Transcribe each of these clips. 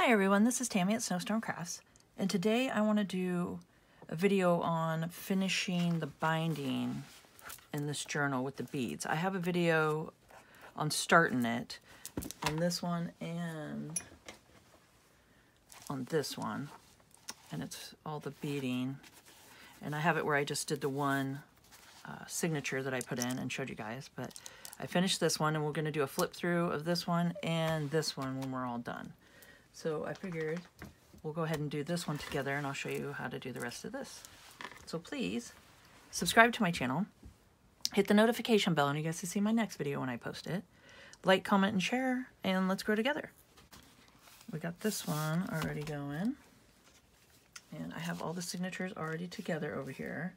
Hi everyone, this is Tammy at Snowstorm Crafts, and today I want to do a video on finishing the binding in this journal with the beads. I have a video on starting it on this one and on this one, and it's all the beading, and I have it where I just did the one signature that I put in and showed you guys, but I finished this one and we're going to do a flip through of this one and this one when we're all done. So I figured we'll go ahead and do this one together and I'll show you how to do the rest of this. So please subscribe to my channel, hit the notification bell and you guys can see my next video when I post it. Like, comment, and share, and let's grow together. We got this one already going. And I have all the signatures already together over here.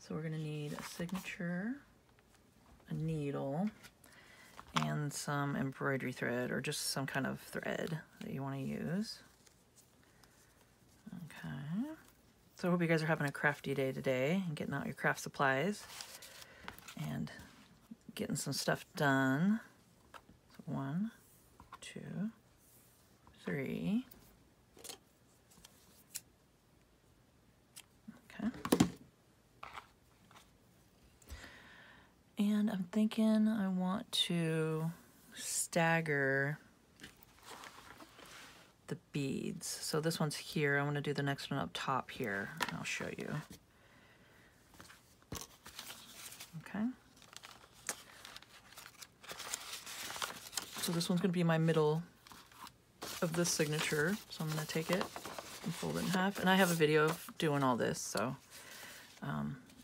So we're gonna need a signature, a needle, and some embroidery thread or just some kind of thread that you want to use. Okay. So I hope you guys are having a crafty day today and getting out your craft supplies and getting some stuff done. So 1, 2, 3. Okay. And I'm thinking I want to stagger the beads. So this one's here. I want to do the next one up top here. And I'll show you. Okay. So this one's going to be my middle of this signature. So I'm going to take it and fold it in half. And I have a video of doing all this. So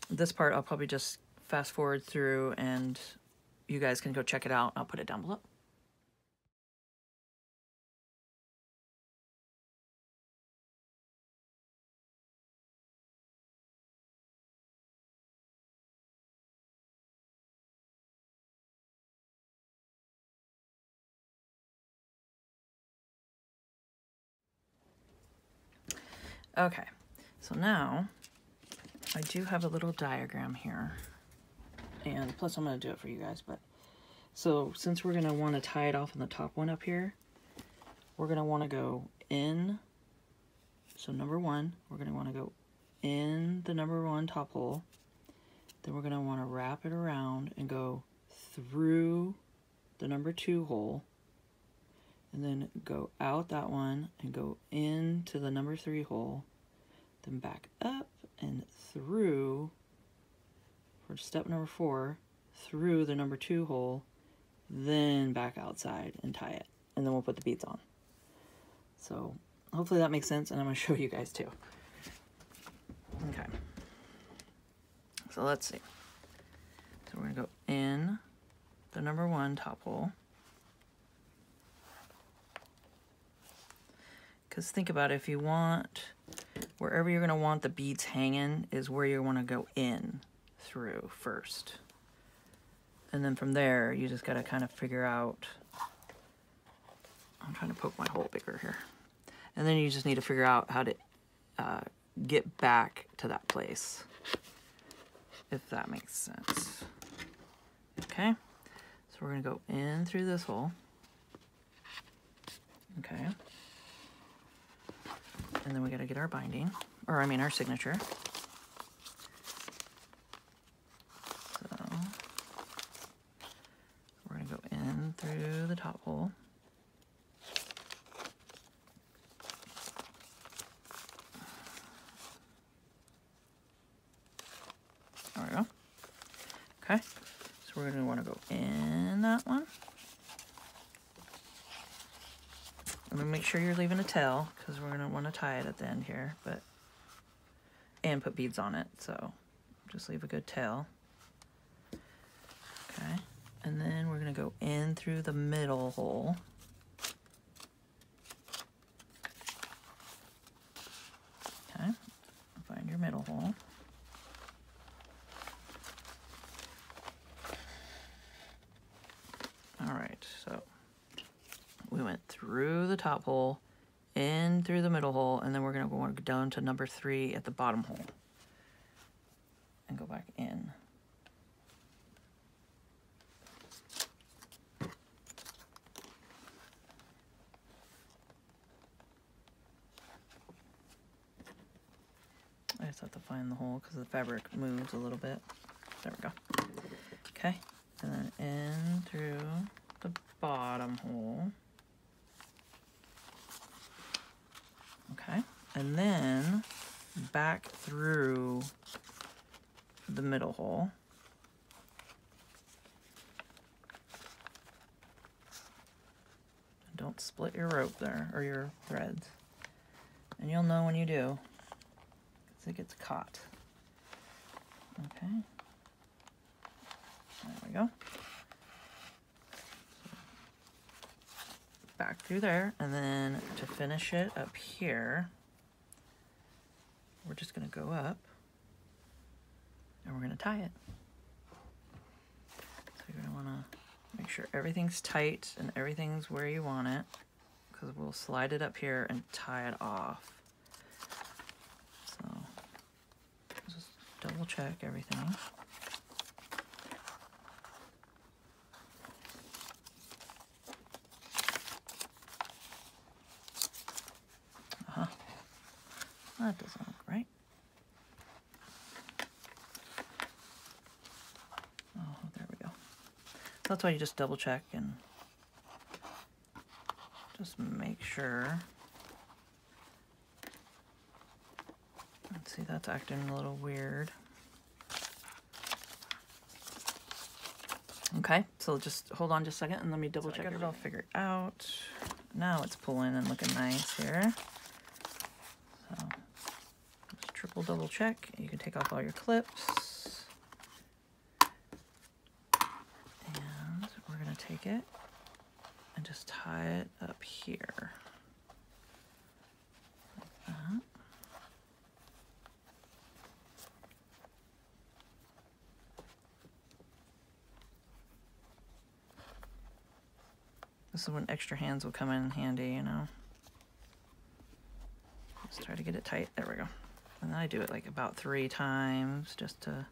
this part I'll probably just fast forward through and you guys can go check it out. I'll put it down below. Okay, so now I do have a little diagram here. And plus I'm going to do it for you guys, but so since we're going to want to tie it off in the top one up here, we're going to want to go in. So number one, we're going to want to go in the number one top hole. Then we're going to want to wrap it around and go through the number two hole and then go out that one and go into the number three hole, then back up and through step number four, through the number two hole, then back outside and tie it, and then we'll put the beads on. So hopefully that makes sense, and I'm going to show you guys too. Okay, so let's see. So we're going to go in the number one top hole, because think about it, if you want, wherever you're going to want the beads hanging is where you want to go in through first, and then from there you just got to kind of figure out, I'm trying to poke my hole bigger here, and then you just need to figure out how to get back to that place, if that makes sense. Okay, so we're gonna go in through this hole. Okay, and then we got to get our binding, or I mean our signature. Through the top hole. There we go. Okay, so we're going to want to go in that one. And then make sure you're leaving a tail, because we're going to want to tie it at the end here, but and put beads on it, so just leave a good tail. Okay. And then we're going to go in through the middle hole. Okay, find your middle hole. All right, so we went through the top hole, in through the middle hole, and then we're going to go down to number three at the bottom hole and go back in. just have to find the hole because the fabric moves a little bit. There we go. Okay, and then in through the bottom hole. Okay, and then back through the middle hole. Don't split your rope there, or your threads. And you'll know when you do, because it gets caught. Okay. There we go. Back through there, and then to finish it up here, we're just gonna go up, and we're gonna tie it. So you're gonna wanna make sure everything's tight and everything's where you want it, because we'll slide it up here and tie it off. So just double check everything. Uh-huh. That doesn't look right. That's why you just double check and just make sure. Let's see, that's acting a little weird. Okay, so just hold on just a second and let me double check it all figured out. Now it's pulling and looking nice here. So just triple double check. You can take off all your clips. Take it and just tie it up here like that. This is when extra hands will come in handy, you know. Just try to get it tight. There we go. And then I do it like about 3 times just to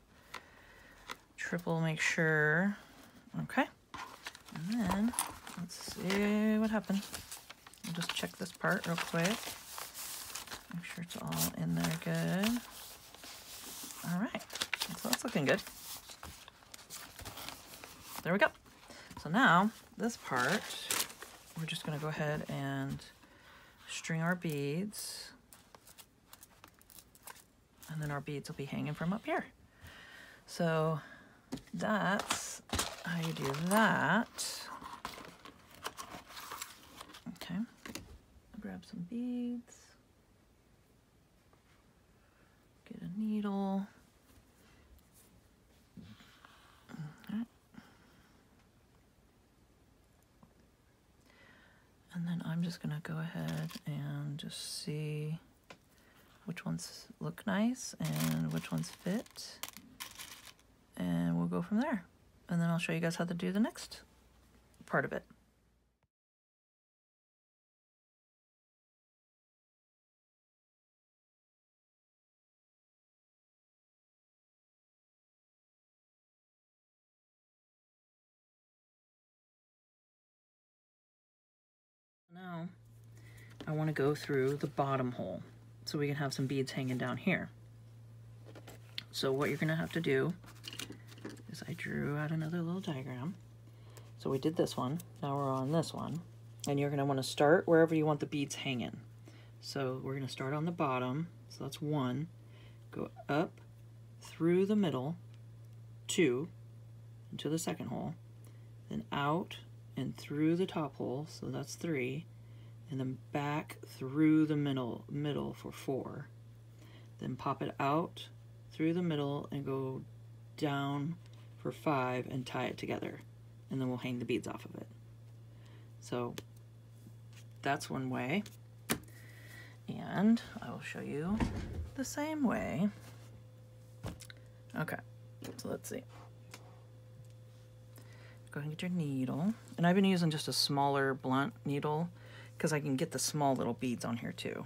triple make sure. Okay. And then, let's see what happened. I'll just check this part real quick. Make sure it's all in there good. All right, so that's looking good. There we go. So now, this part, we're just gonna go ahead and string our beads. And then our beads will be hanging from up here. So that's how you do that. Okay, grab some beads, get a needle. Okay. And then I'm just gonna go ahead and just see which ones look nice and which ones fit, and we'll go from there. And then I'll show you guys how to do the next part of it. Now, I want to go through the bottom hole so we can have some beads hanging down here. So what you're going to have to do is I drew out another little diagram. So we did this one, now we're on this one. And you're gonna wanna start wherever you want the beads hanging. So we're gonna start on the bottom, so that's 1. Go up through the middle, 2, into the second hole, then out and through the top hole, so that's 3, and then back through the middle for 4. Then pop it out through the middle and go down for 5 and tie it together, and then we'll hang the beads off of it. So that's one way, and I will show you the same way. Okay, so let's see. Go ahead and get your needle, and I've been using just a smaller blunt needle because I can get the small little beads on here too.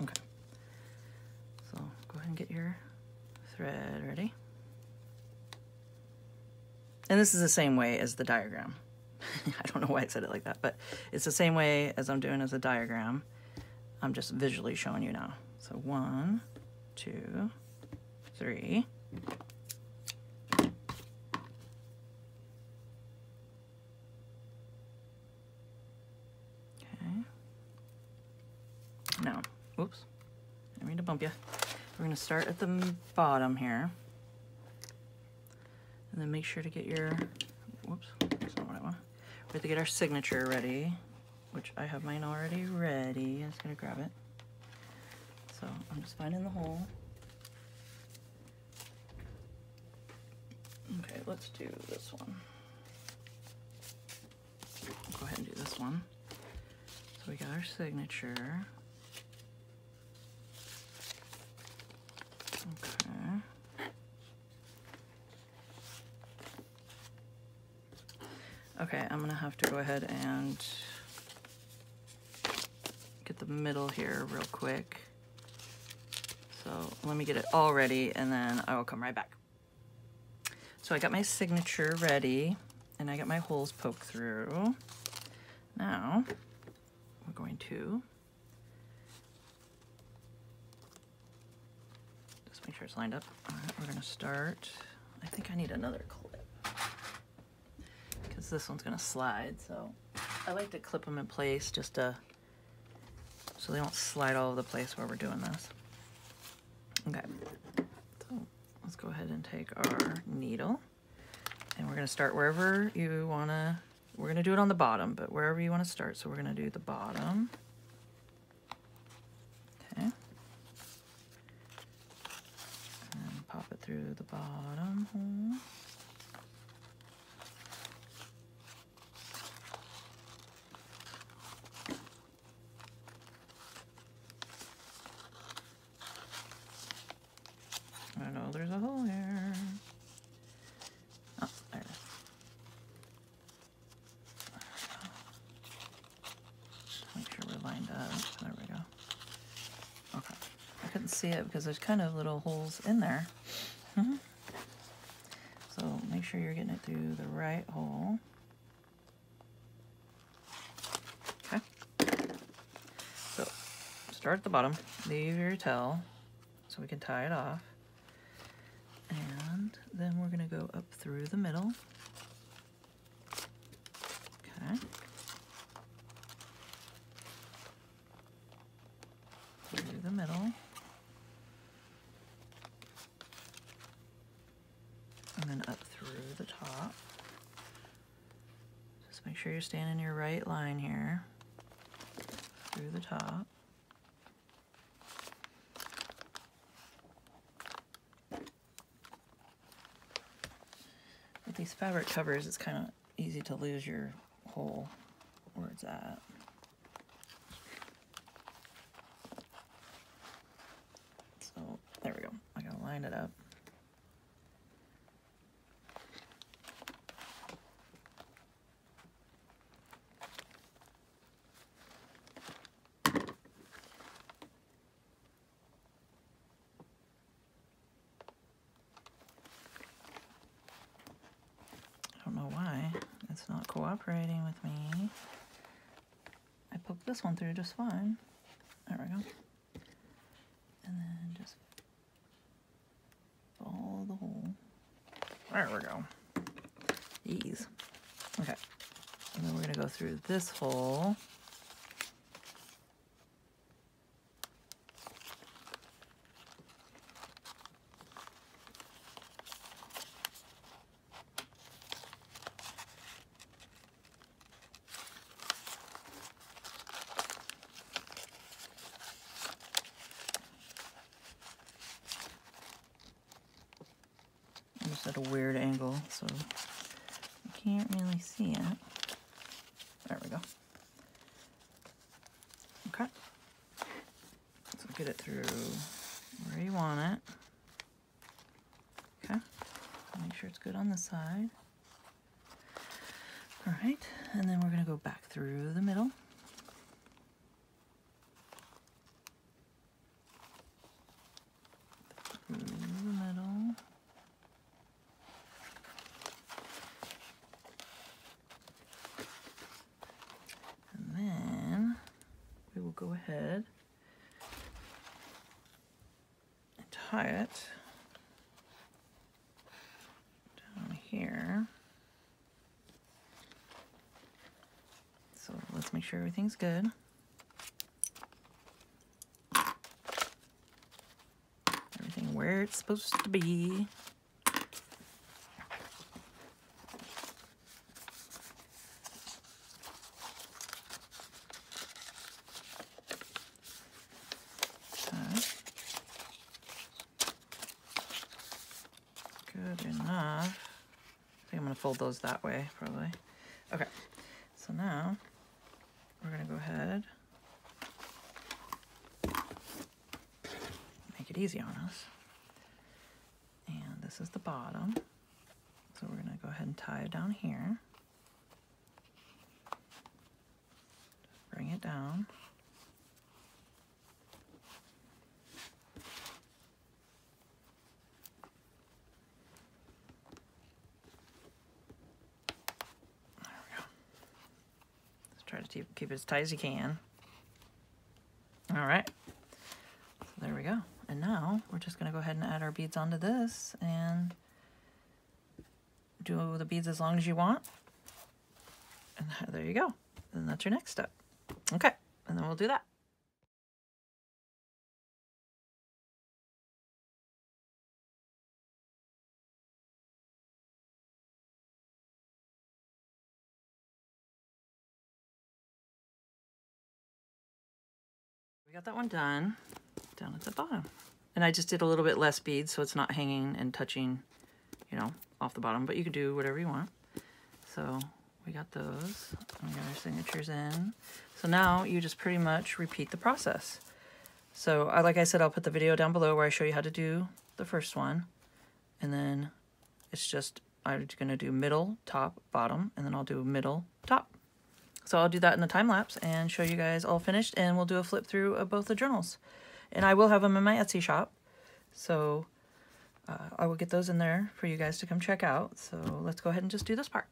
Okay, so go ahead and get your thread ready. And this is the same way as the diagram. I don't know why I said it like that, but it's the same way as I'm doing as a diagram. I'm just visually showing you now. So 1, two, three. Okay. Now, oops, I didn't mean to bump you. We're gonna start at the bottom here. And then make sure to get your, whoops, that's not what I want. We have to get our signature ready, which I have mine already ready. I'm just gonna grab it. So I'm just finding the hole. Okay, let's do this one. I'll go ahead and do this one. So we got our signature. Okay. Okay, I'm gonna have to go ahead and get the middle here real quick. So let me get it all ready and then I will come right back. So I got my signature ready and I got my holes poked through. Now we're going to just make sure it's lined up. All right, we're gonna start. I think I need another clip. This one's gonna slide, so I like to clip them in place just to so they don't slide all over the place while we're doing this. Okay, so let's go ahead and take our needle and we're gonna start wherever you wanna. We're gonna do it on the bottom, but wherever you want to start. So we're gonna do the bottom. Okay, and pop it through the bottom hole. There's a hole here. Oh, there it is. Just make sure we're lined up. There we go. Okay. I couldn't see it because there's kind of little holes in there. So make sure you're getting it through the right hole. Okay. So start at the bottom. Leave your tail so we can tie it off. And then we're going to go up through the middle. Okay. Through the middle. And then up through the top. Just make sure you're staying in your right line here. Through the top. These fabric covers, it's kind of easy to lose your hole where it's at. So there we go. I gotta line it up. Cooperating with me. I poked this one through just fine. There we go. And then just follow the hole. There we go. Ease. Okay. And then we're gonna go through this hole. At a weird angle, so you can't really see it. There we go. Okay. So get it through where you want it. Okay. Make sure it's good on the side. All right, and then we're gonna go back through the middle. hide it down here. So let's make sure everything's good. Everything where it's supposed to be. Fold those that way, probably. Okay, so now we're gonna go ahead and make it easy on us. And this is the bottom, so we're gonna go ahead and tie it down here. Just bring it down. Keep it as tight as you can. All right, so there we go. And now we're just gonna go ahead and add our beads onto this and do the beads as long as you want. And there you go. And that's your next step. Okay, and then we'll do that. Got that one done down at the bottom, and I just did a little bit less beads so it's not hanging and touching, you know, off the bottom, but you can do whatever you want. So we got those, we got our signatures in, so now you just pretty much repeat the process. So like I said, I'll put the video down below where I show you how to do the first one, and then it's just I'm gonna do middle, top, bottom, and then I'll do middle, top. So I'll do that in the time lapse and show you guys all finished, and we'll do a flip through of both the journals. And I will have them in my Etsy shop. So I will get those in there for you guys to come check out. So let's go ahead and just do this part.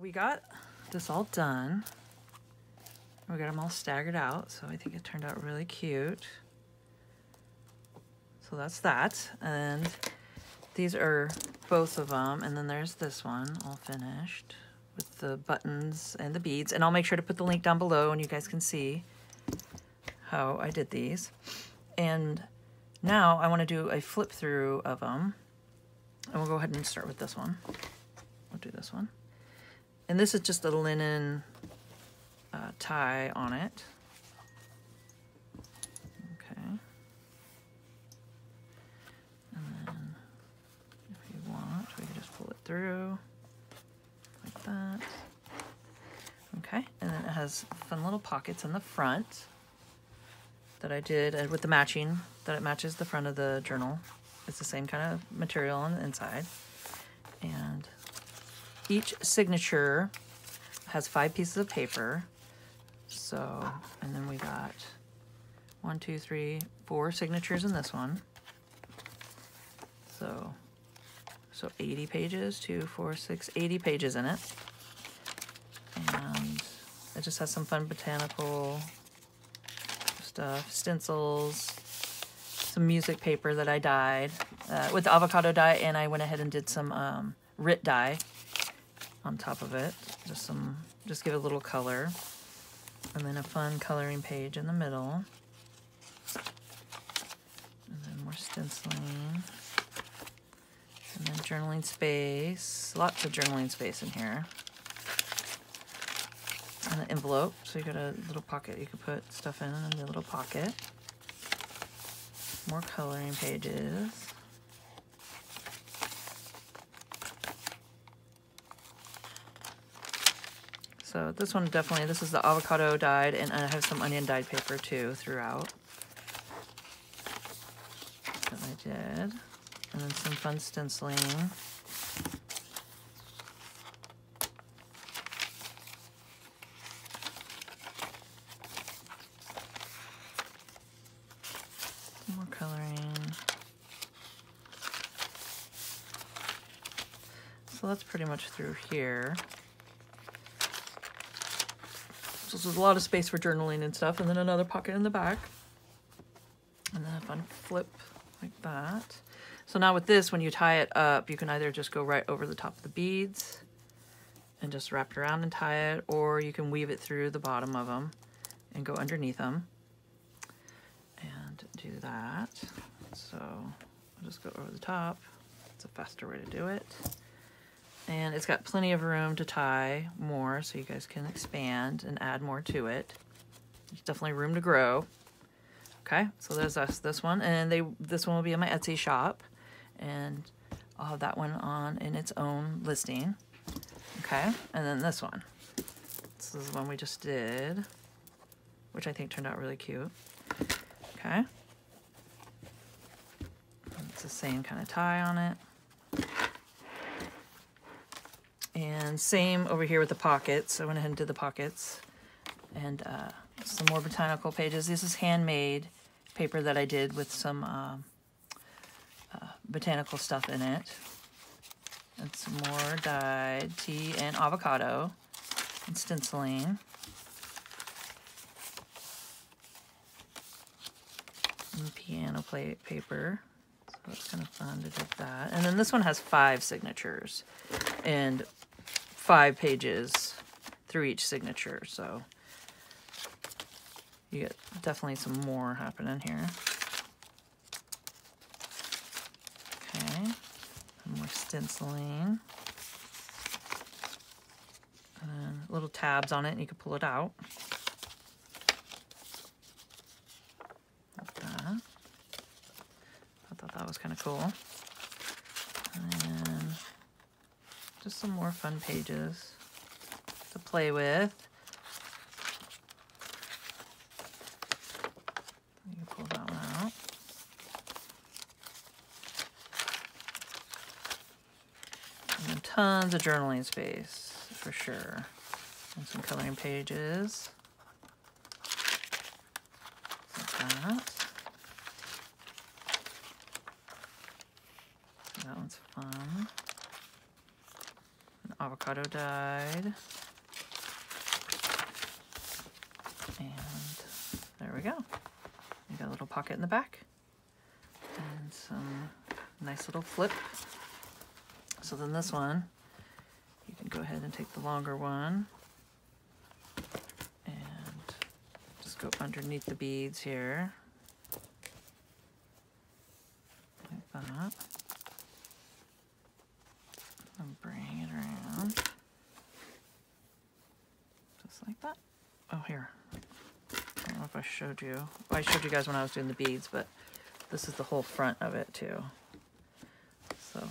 We got this all done. We got them all staggered out, so I think it turned out really cute. So that's that, and these are both of them, and then there's this one all finished with the buttons and the beads, and I'll make sure to put the link down below and you guys can see how I did these. And now I want to do a flip through of them, and we'll go ahead and start with this one. We'll do this one. And this is just a linen tie on it. Okay. And then if you want, we can just pull it through like that. Okay, and then it has fun little pockets in the front that I did with the matching, that it matches the front of the journal. It's the same kind of material on the inside. And each signature has 5 pieces of paper. So, and then we got 4 signatures in this one. So 80 pages, 80 pages in it. And it just has some fun botanical stuff, stencils, some music paper that I dyed with the avocado dye, and I went ahead and did some Rit dye on top of it, just give it a little color, and then a fun coloring page in the middle, and then more stenciling, and then journaling space, lots of journaling space in here, and the envelope, so you got a little pocket you could put stuff in the little pocket, more coloring pages. So this one definitely, this is the avocado dyed, and I have some onion dyed paper too throughout that I did. And then some fun stenciling. So that's pretty much through here. So there's a lot of space for journaling and stuff, and then another pocket in the back. And then if I flip like that. So now with this, when you tie it up, you can either just go right over the top of the beads and just wrap it around and tie it, or you can weave it through the bottom of them and go underneath them and do that. So I'll just go over the top. It's a faster way to do it. And it's got plenty of room to tie more, so you guys can expand and add more to it. There's definitely room to grow. Okay, so there's this one, and this one will be in my Etsy shop, and I'll have that one on in its own listing. Okay, and then this one. This is the one we just did, which I think turned out really cute. Okay. It's the same kind of tie on it. And same over here with the pockets. I went ahead and did the pockets. And some more botanical pages. This is handmade paper that I did with some botanical stuff in it. And some more dyed tea and avocado and stenciling. And piano plate paper. So it's kind of fun to do that. And then this one has 5 signatures and 5 pages through each signature. So you get definitely some more happening here. Okay, more stenciling. And little tabs on it, and you can pull it out. Like that. I thought that was kind of cool. And just some more fun pages to play with. Tons of journaling space for sure, and some coloring pages like that. That one's fun. An avocado dyed, and there we go. You got a little pocket in the back, and some nice little flip. So then this one, you can go ahead and take the longer one and just go underneath the beads here, like that, and bring it around, just like that. Oh, here, I don't know if I showed you, I showed you guys when I was doing the beads, but this is the whole front of it too. So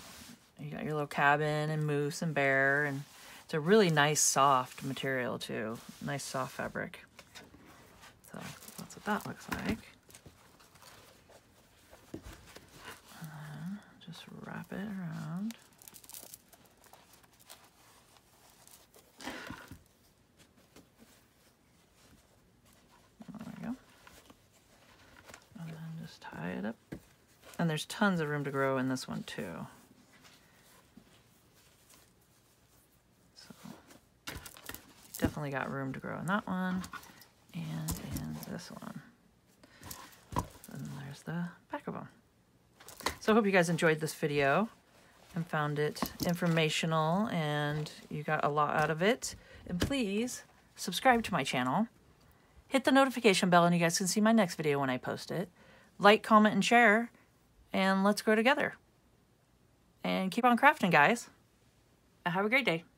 you got your little cabin and moose and bear, and it's a really nice soft material too. Nice soft fabric. So that's what that looks like. And just wrap it around. There we go. And then just tie it up. And there's tons of room to grow in this one too. Definitely got room to grow in that one and in this one. And there's the back of them. So I hope you guys enjoyed this video and found it informational and you got a lot out of it. And please subscribe to my channel. Hit the notification bell and you guys can see my next video when I post it. Like, comment, and share. And let's grow together. And keep on crafting, guys. Have a great day.